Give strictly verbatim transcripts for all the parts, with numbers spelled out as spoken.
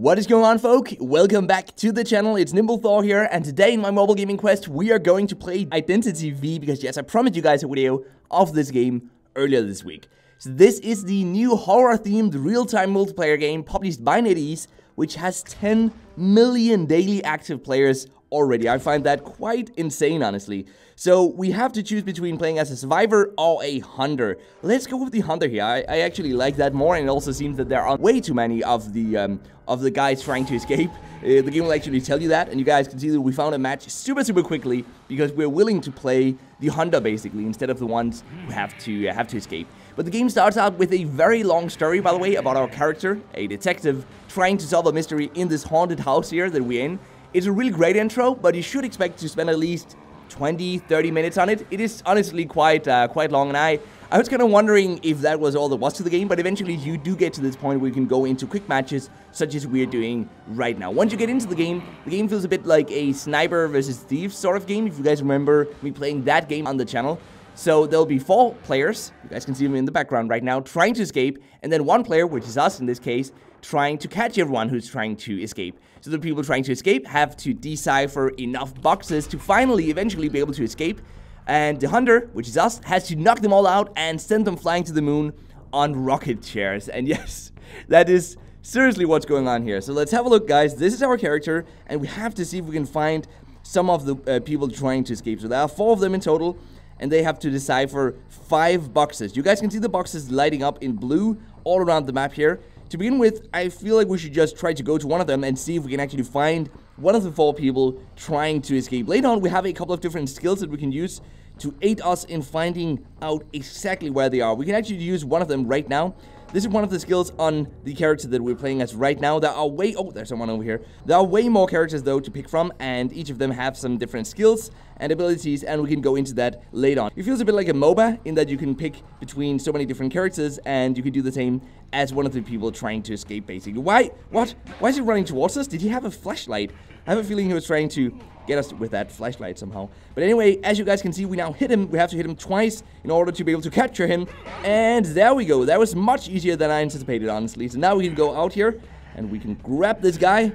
What is going on, folk? Welcome back to the channel. It's NimbleThor here, and today in my mobile gaming quest, we are going to play Identity V, because yes, I promised you guys a video of this game earlier this week. So this is the new horror-themed real-time multiplayer game published by NetEase, which has ten million daily active players already. I find that quite insane, honestly. So we have to choose between playing as a survivor or a hunter. Let's go with the hunter here. I, I actually like that more, and it also seems that there are way too many of the um, of the guys trying to escape. Uh, the game will actually tell you that, and you guys can see that we found a match super, super quickly because we're willing to play the hunter basically instead of the ones who have to uh, have to escape. But the game starts out with a very long story, by the way, about our character, a detective, trying to solve a mystery in this haunted house here that we're in. It's a really great intro, but you should expect to spend at least twenty, thirty minutes on it. It is honestly quite uh, quite long, and I, I was kind of wondering if that was all there was to the game, but eventually you do get to this point where you can go into quick matches, such as we're doing right now. Once you get into the game, the game feels a bit like a Sniper versus. Thieves sort of game, if you guys remember me playing that game on the channel. So there'll be four players, you guys can see them in the background right now, trying to escape, and then one player, which is us in this case, trying to catch everyone who's trying to escape. So the people trying to escape have to decipher enough boxes to finally eventually be able to escape, and the hunter, which is us, has to knock them all out and send them flying to the moon on rocket chairs. And yes, that is seriously what's going on here. So let's have a look, guys. This is our character, and we have to see if we can find some of the uh, people trying to escape. So there are four of them in total, and they have to decipher five boxes. You guys can see the boxes lighting up in blue all around the map here. To begin with, I feel like we should just try to go to one of them and see if we can actually find one of the four people trying to escape. Later on, we have a couple of different skills that we can use to aid us in finding out exactly where they are. We can actually use one of them right now. This is one of the skills on the character that we're playing as right now. There are way... Oh, there's someone over here. There are way more characters, though, to pick from, and each of them have some different skills and abilities, and we can go into that later on. It feels a bit like a MOBA in that you can pick between so many different characters, and you can do the same as one of the people trying to escape, basically. Why? What? Why is he running towards us? Did he have a flashlight? I have a feeling he was trying to get us with that flashlight somehow. But anyway, as you guys can see, we now hit him. We have to hit him twice in order to be able to capture him. And there we go. That was much easier than I anticipated, honestly. So now we can go out here, and we can grab this guy,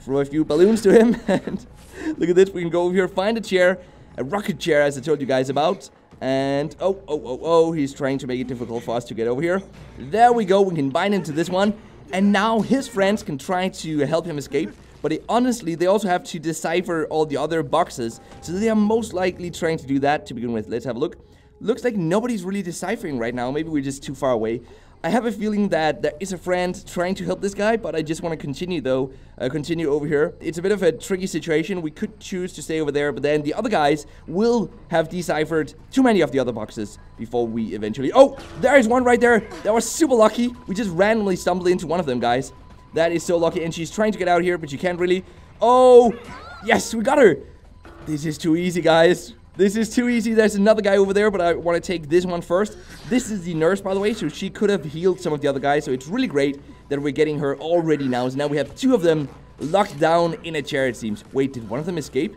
throw a few balloons to him, and look at this. We can go over here, find a chair, a rocket chair, as I told you guys about. And, oh, oh, oh, oh, he's trying to make it difficult for us to get over here. There we go. We can bind him to this one. And now his friends can try to help him escape. But they, honestly, they also have to decipher all the other boxes. So they are most likely trying to do that to begin with. Let's have a look. Looks like nobody's really deciphering right now. Maybe we're just too far away. I have a feeling that there is a friend trying to help this guy, but I just want to continue, though. Uh, continue over here. It's a bit of a tricky situation. We could choose to stay over there, but then the other guys will have deciphered too many of the other boxes before we eventually... Oh, there is one right there. That was super lucky. We just randomly stumbled into one of them, guys. That is so lucky, and she's trying to get out here, but she can't really. Oh, yes, we got her. This is too easy, guys. This is too easy. There's another guy over there, but I want to take this one first. This is the nurse, by the way, so she could have healed some of the other guys, so it's really great that we're getting her already now. So now we have two of them locked down in a chair, it seems. Wait, did one of them escape?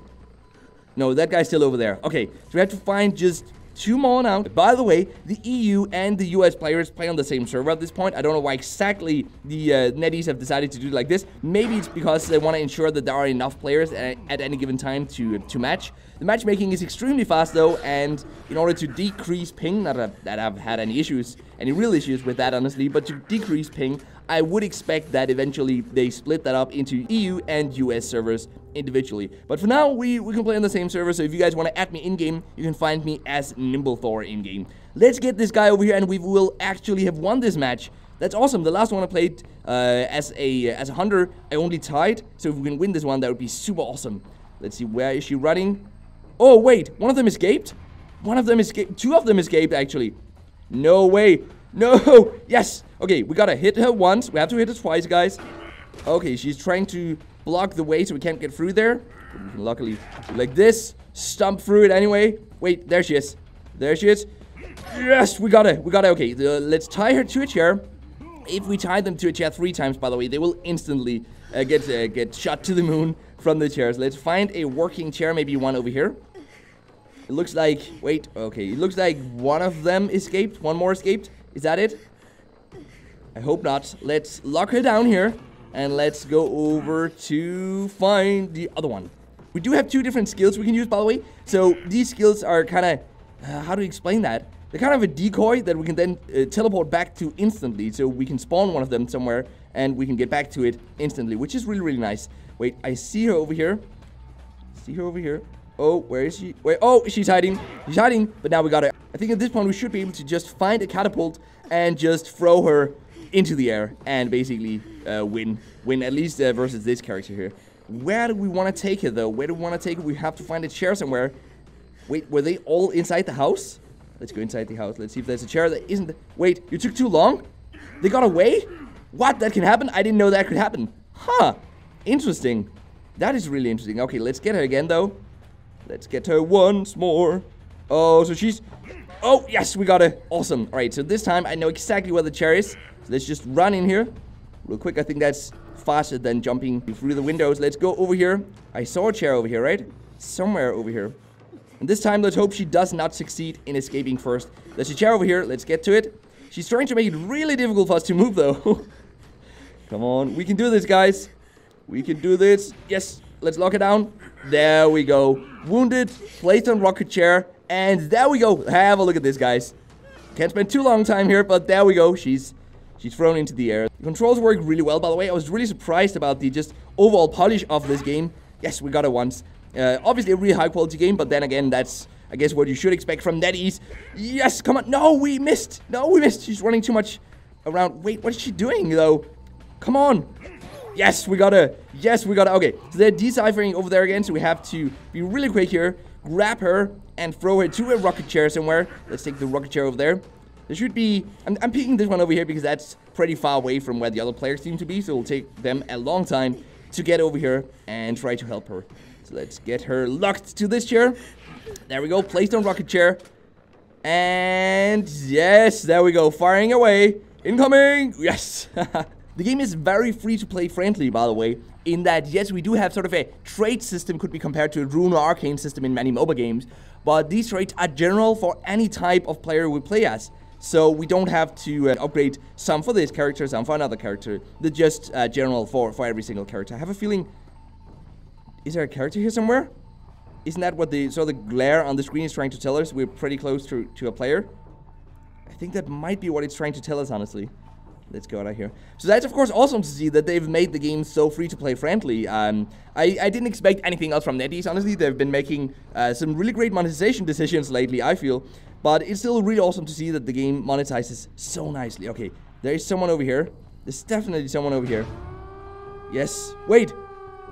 No, that guy's still over there. Okay, so we have to find just... two more now. By the way, the E U and the U S players play on the same server at this point. I don't know why exactly the uh, NetEase have decided to do it like this. Maybe it's because they want to ensure that there are enough players at, at any given time to to match. The matchmaking is extremely fast, though, and in order to decrease ping, not that, that I've had any issues, any real issues with that, honestly, but to decrease ping, I would expect that eventually they split that up into E U and U S servers individually. But for now, we, we can play on the same server, so if you guys want to add me in-game, you can find me as NimbleThor in-game. Let's get this guy over here, and we will actually have won this match. That's awesome. The last one I played uh, as a as a hunter, I only tied, so if we can win this one, that would be super awesome. Let's see, where is she running? Oh, wait, one of them escaped? One of them escaped? Two of them escaped, actually. No way. No. Yes. Okay, we gotta hit her once. We have to hit her twice, guys. Okay, she's trying to block the way so we can't get through there. But we can luckily do like this. Stomp through it anyway. Wait, there she is. There she is. Yes, we got it. We got it. Okay, uh, let's tie her to a chair. If we tie them to a chair three times, by the way, they will instantly uh, get uh, get shot to the moon from the chairs. Let's find a working chair. Maybe one over here. It looks like... Wait, okay. It looks like one of them escaped. One more escaped. Is that it? I hope not. Let's lock her down here. And let's go over to find the other one. We do have two different skills we can use, by the way. So these skills are kind of, uh, how do you explain that? They're kind of a decoy that we can then uh, teleport back to instantly. So we can spawn one of them somewhere and we can get back to it instantly, which is really, really nice. Wait, I see her over here. See her over here. Oh, where is she? Wait, oh, she's hiding. She's hiding, but now we got her. I think at this point we should be able to just find a catapult and just throw her into the air and basically uh, win. Win at least uh, versus this character here. Where do we want to take her though? Where do we want to take her? We have to find a chair somewhere. Wait, were they all inside the house? Let's go inside the house. Let's see if there's a chair that isn't... Wait, you took too long? They got away? What? That can happen? I didn't know that could happen. Huh. Interesting. That is really interesting. Okay, let's get her again though. Let's get her once more. Oh, so she's... Oh, yes, we got her. Awesome. All right, so this time I know exactly where the chair is. So let's just run in here real quick. I think that's faster than jumping through the windows. Let's go over here. I saw a chair over here, right? Somewhere over here. And this time, let's hope she does not succeed in escaping first. There's a chair over here. Let's get to it. She's trying to make it really difficult for us to move, though. Come on. We can do this, guys. We can do this. Yes. Let's lock it down. There we go. Wounded. Placed on rocket chair. And there we go. Have a look at this, guys. Can't spend too long time here, but there we go. She's she's thrown into the air. The controls work really well, by the way. I was really surprised about the just overall polish of this game. Yes, we got it once. Uh, obviously a really high quality game, but then again, that's, I guess, what you should expect from NetEase. Yes, come on. No, we missed. No, we missed. She's running too much around. Wait, what is she doing, though? Come on. Yes, we got her. Yes, we got her. Okay, so they're deciphering over there again, so we have to be really quick here. Grab her and throw her to a rocket chair somewhere. Let's take the rocket chair over there. There should be... I'm, I'm picking this one over here because that's pretty far away from where the other players seem to be, so it'll take them a long time to get over here and try to help her. So let's get her locked to this chair. There we go. Placed on rocket chair. And yes, there we go. Firing away. Incoming. Yes. The game is very free-to-play friendly, by the way, in that, yes, we do have sort of a trade system, could be compared to a Rune or Arcane system in many MOBA games, but these traits are general for any type of player we play as. So we don't have to uh, upgrade some for this character, some for another character. They're just uh, general for, for every single character. I have a feeling... Is there a character here somewhere? Isn't that what the sort of the glare on the screen is trying to tell us? We're pretty close to, to a player. I think that might be what it's trying to tell us, honestly. Let's go out of here. So that's, of course, awesome to see that they've made the game so free-to-play friendly. Um, I, I didn't expect anything else from NetEase, honestly. They've been making uh, some really great monetization decisions lately, I feel. But it's still really awesome to see that the game monetizes so nicely. Okay, there is someone over here. There's definitely someone over here. Yes. Wait.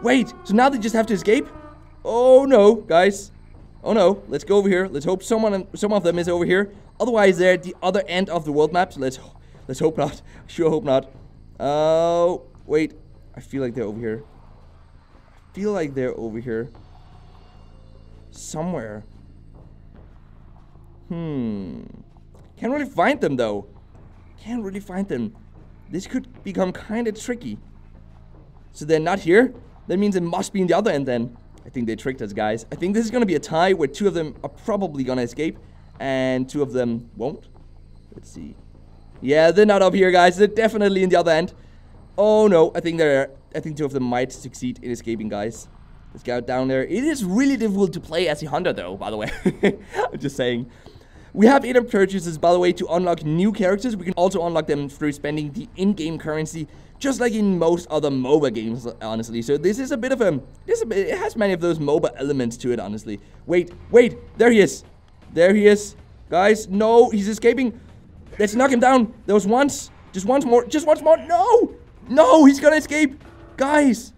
Wait. So now they just have to escape? Oh, no, guys. Oh, no. Let's go over here. Let's hope someone, some of them is over here. Otherwise, they're at the other end of the world map. So let's hope. Let's hope not. Sure hope not. Oh, uh, wait. I feel like they're over here. I feel like they're over here. Somewhere. Hmm. Can't really find them, though. Can't really find them. This could become kind of tricky. So they're not here? That means it must be in the other end, then. I think they tricked us, guys. I think this is going to be a tie where two of them are probably going to escape. And two of them won't. Let's see. Yeah, they're not up here, guys. They're definitely in the other end. Oh, no. I think they're... I think two of them might succeed in escaping, guys. Let's go down there. It is really difficult to play as a hunter, though, by the way. I'm just saying. We have in-app purchases, by the way, to unlock new characters. We can also unlock them through spending the in-game currency, just like in most other MOBA games, honestly. So this is a bit of a... This is a bit, it has many of those MOBA elements to it, honestly. Wait. Wait. There he is. There he is. Guys, no. He's escaping. Let's knock him down. There was once. Just once more. Just once more. No. No, he's gonna escape. Guys.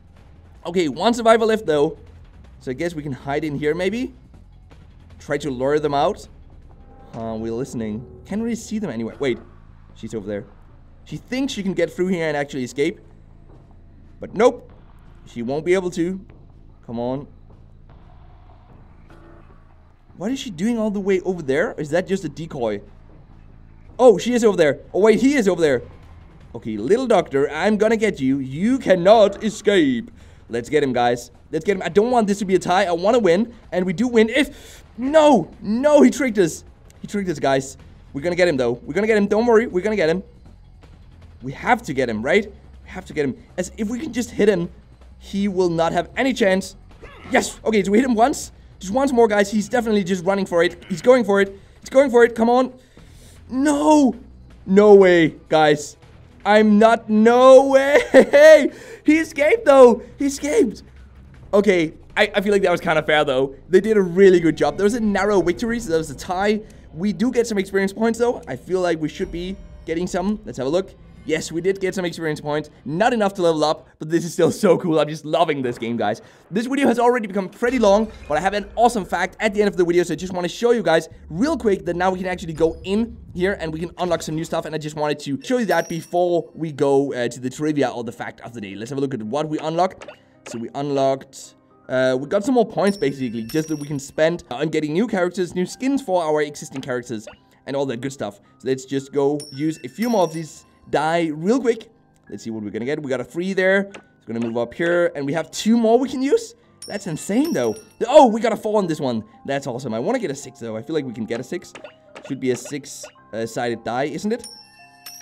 Okay, one survivor left, though. So I guess we can hide in here, maybe. Try to lure them out. Uh, we're listening. Can't really see them anywhere. Wait. She's over there. She thinks she can get through here and actually escape. But nope. She won't be able to. Come on. What is she doing all the way over there? Or is that just a decoy? Oh, she is over there. Oh, wait, he is over there. Okay, little doctor, I'm gonna get you. You cannot escape. Let's get him, guys. Let's get him. I don't want this to be a tie. I want to win, and we do win if... No, no, he tricked us. He tricked us, guys. We're gonna get him, though. We're gonna get him. Don't worry. We're gonna get him. We have to get him, right? We have to get him. As if we can just hit him, he will not have any chance. Yes! Okay, so we hit him once. Just once more, guys. He's definitely just running for it. He's going for it. He's going for it. Come on. No! No way, guys. I'm not... No way! He escaped, though. He escaped. Okay, I, I feel like that was kind of fair, though. They did a really good job. There was a narrow victory, so there was a tie. We do get some experience points, though. I feel like we should be getting some. Let's have a look. Yes, we did get some experience points. Not enough to level up, but this is still so cool. I'm just loving this game, guys. This video has already become pretty long, but I have an awesome fact at the end of the video, so I just want to show you guys real quick that now we can actually go in here and we can unlock some new stuff, and I just wanted to show you that before we go uh, to the trivia or the fact of the day. Let's have a look at what we unlocked. So we unlocked... Uh, we got some more points, basically, just that we can spend on getting new characters, new skins for our existing characters, and all that good stuff. So let's just go use a few more of these... Die real quick. Let's see what we're gonna get. We got a three there. It's gonna move up here, and we have two more we can use. That's insane, though. Oh, we got a four on this one. That's awesome. I want to get a six, though. I feel like we can get a six. Should be a six-sided uh, die, isn't it?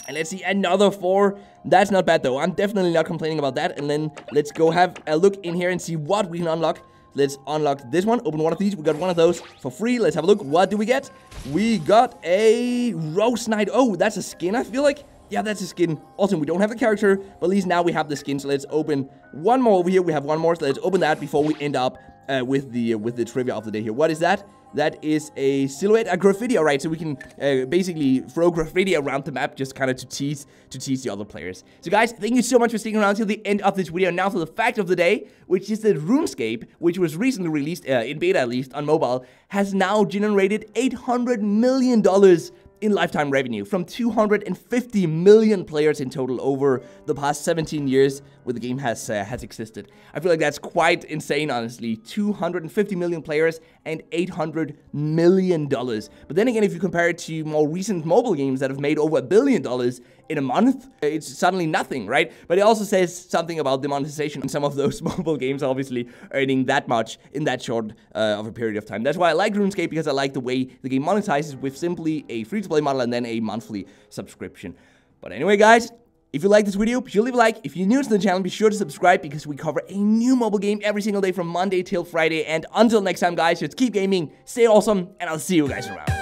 And let's see, another four. That's not bad, though. I'm definitely not complaining about that. And then let's go have a look in here and see what we can unlock. Let's unlock this one. Open one of these. We got one of those for free. Let's have a look. What do we get? We got a Rose Knight. Oh, that's a skin, I feel like. Yeah, that's the skin. Awesome, we don't have the character, but at least now we have the skin. So let's open one more over here. We have one more, so let's open that before we end up uh, with the uh, with the trivia of the day here. What is that? That is a silhouette, a graffiti, all right? So we can uh, basically throw graffiti around the map just kind of to tease, to tease the other players. So guys, thank you so much for sticking around till the end of this video. Now for the fact of the day, which is that RuneScape, which was recently released, uh, in beta at least, on mobile, has now generated eight hundred million dollars in lifetime revenue from two hundred fifty million players in total over the past seventeen years where the game has uh, has existed. I feel like that's quite insane, honestly. two hundred fifty million players and eight hundred million dollars. But then again, if you compare it to more recent mobile games that have made over a billion dollars in a month, it's suddenly nothing, right? But it also says something about the monetization in some of those mobile games, obviously earning that much in that short uh, of a period of time. That's why I like RuneScape, because I like the way the game monetizes with simply a free-to-play model and then a monthly subscription. But anyway, guys, if you like this video, be sure to leave a like. If you're new to the channel, be sure to subscribe, because we cover a new mobile game every single day from Monday till Friday. And until next time, guys, just keep gaming, stay awesome, and I'll see you guys around.